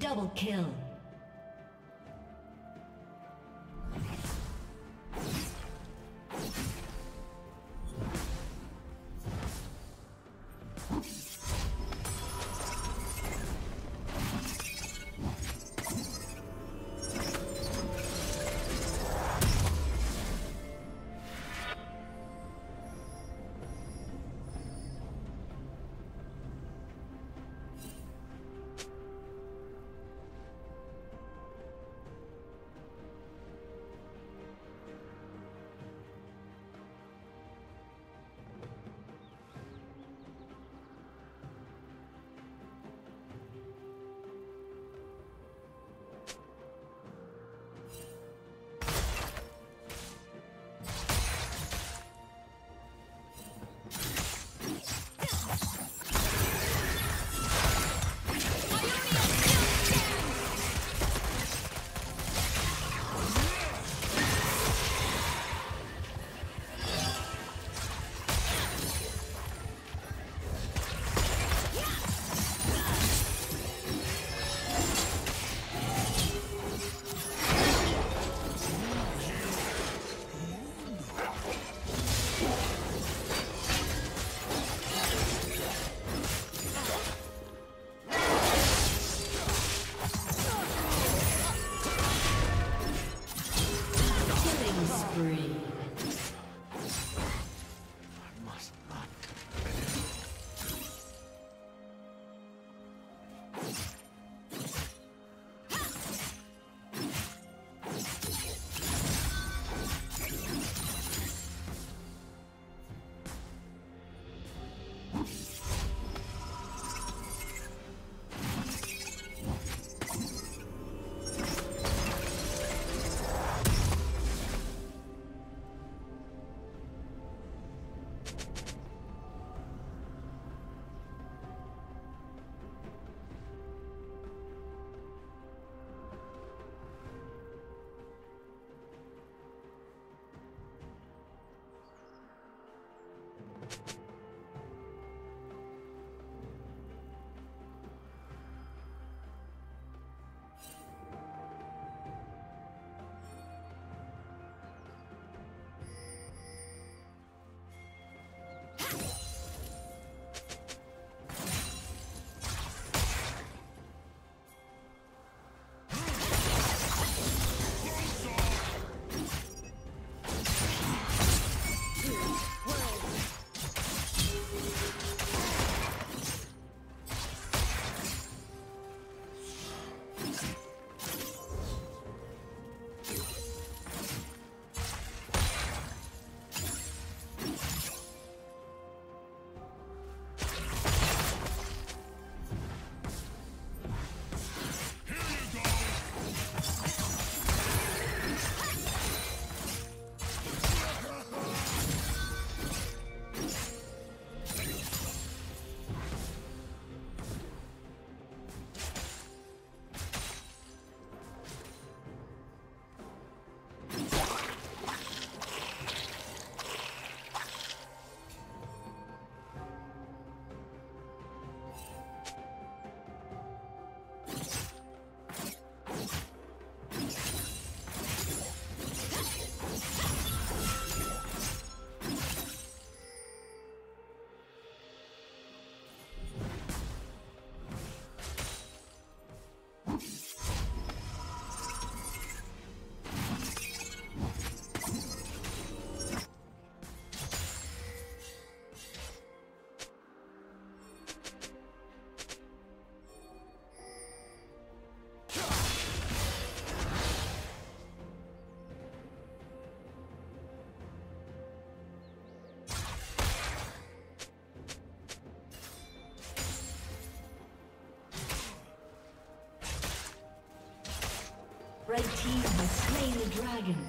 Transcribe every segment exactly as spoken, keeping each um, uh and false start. Double kill. Red team has slain the dragon.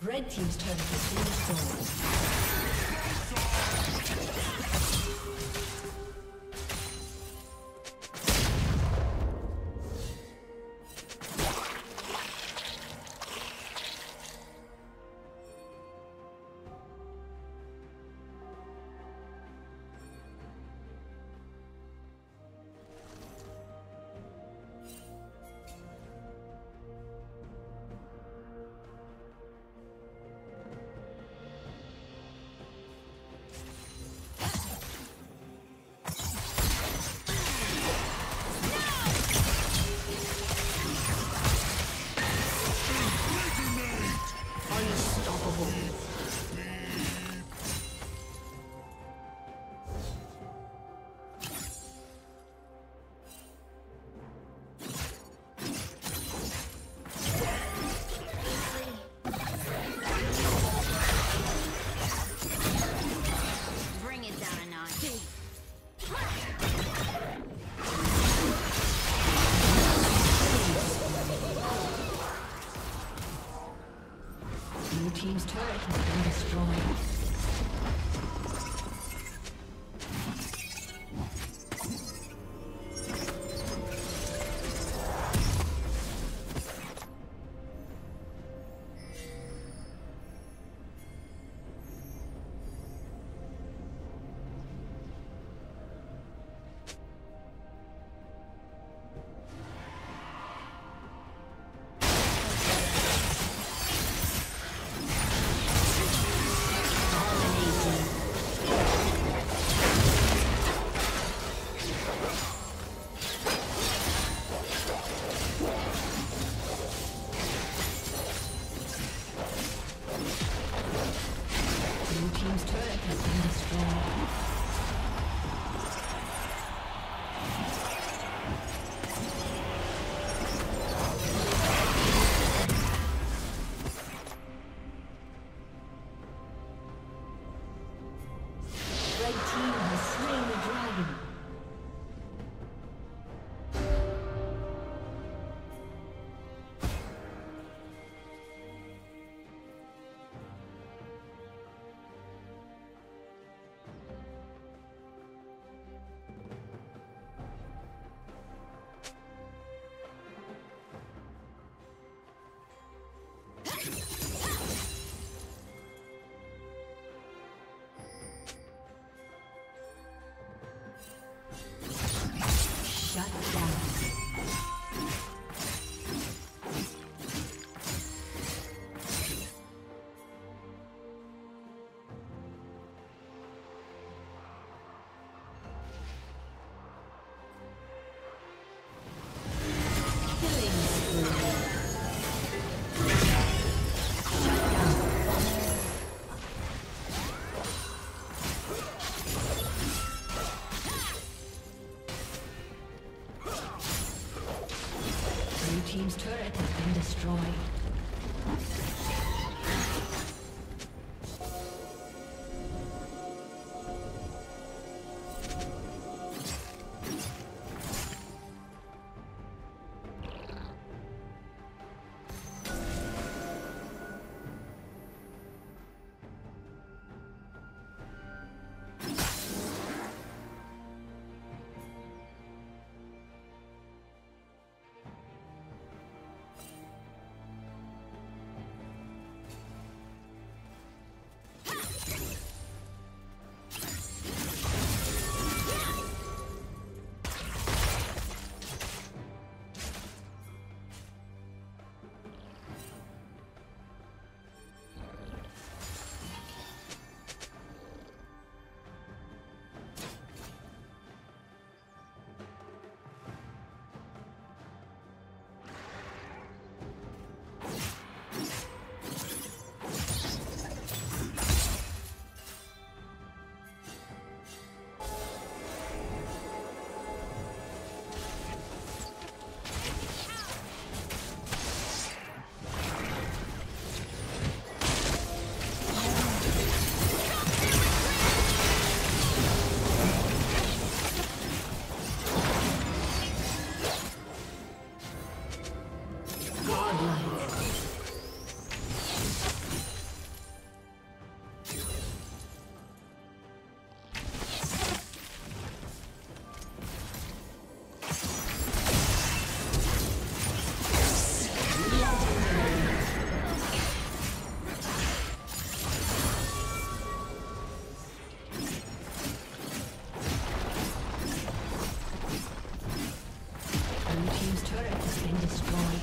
Red team's turret has been destroyed. Team's turret has been destroyed. team's turret has been destroyed. Team's turret has been destroyed.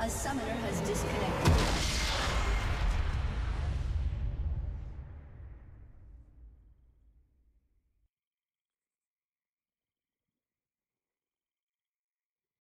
A summoner has disconnected.